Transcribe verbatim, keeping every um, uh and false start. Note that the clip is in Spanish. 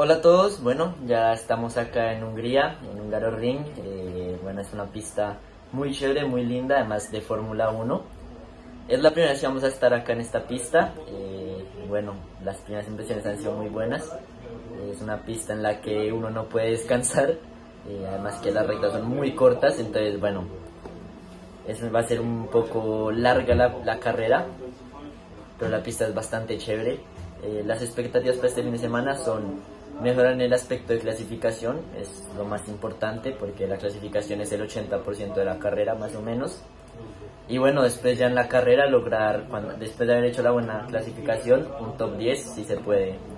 Hola a todos, bueno, ya estamos acá en Hungría, en Hungaroring. Eh, bueno, es una pista muy chévere, muy linda, además de Fórmula uno. Es la primera vez que vamos a estar acá en esta pista. Eh, bueno, las primeras impresiones han sido muy buenas. Eh, es una pista en la que uno no puede descansar, eh, además que las rectas son muy cortas, entonces bueno, eso va a ser un poco larga la, la carrera, pero la pista es bastante chévere. Eh, las expectativas para este fin de semana son mejorar en el aspecto de clasificación, es lo más importante porque la clasificación es el ochenta por ciento de la carrera más o menos. Y bueno, después ya en la carrera lograr, cuando, después de haber hecho la buena clasificación, un top diez si se puede.